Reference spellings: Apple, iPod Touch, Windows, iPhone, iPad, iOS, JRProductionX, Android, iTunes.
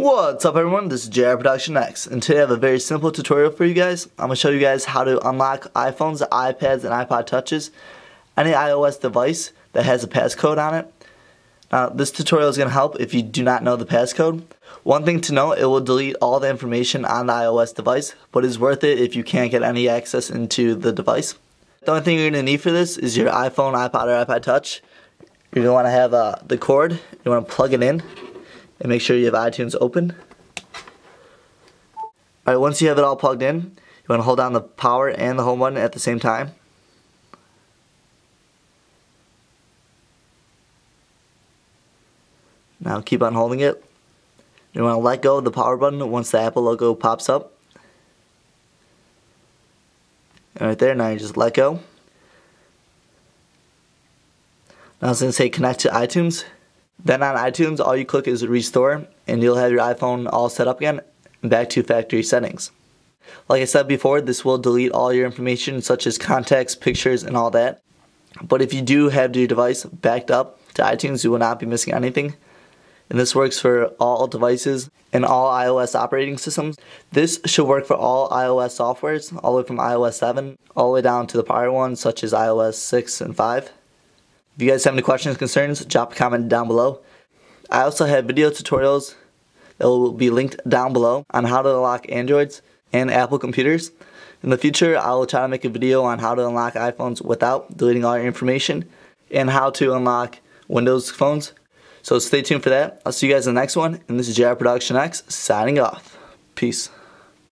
What's up everyone, this is JRProductionX, and today I have a very simple tutorial for you guys. I'm going to show you guys how to unlock iPhones, iPads, and iPod Touches, any iOS device that has a passcode on it. Now this tutorial is going to help if you do not know the passcode. One thing to know, it will delete all the information on the iOS device, but it's worth it if you can't get any access into the device. The only thing you're going to need for this is your iPhone, iPod, or iPod Touch. You're going to want to have the cord, you want to plug it in. And make sure you have iTunes open. Alright, once you have it all plugged in, you want to hold down the power and the home button at the same time. Now keep on holding it. You want to let go of the power button once the Apple logo pops up. And right there, now you just let go. Now it's going to say connect to iTunes. Then on iTunes, all you click is restore, and you'll have your iPhone all set up again, and back to factory settings. Like I said before, this will delete all your information such as contacts, pictures, and all that. But if you do have your device backed up to iTunes, you will not be missing anything. And this works for all devices and all iOS operating systems. This should work for all iOS softwares, all the way from iOS 7, all the way down to the prior ones such as iOS 6 and 5. If you guys have any questions or concerns, drop a comment down below. I also have video tutorials that will be linked down below on how to unlock Androids and Apple computers. In the future, I will try to make a video on how to unlock iPhones without deleting all your information and how to unlock Windows phones. So stay tuned for that. I'll see you guys in the next one. And this is JRProductionX signing off. Peace.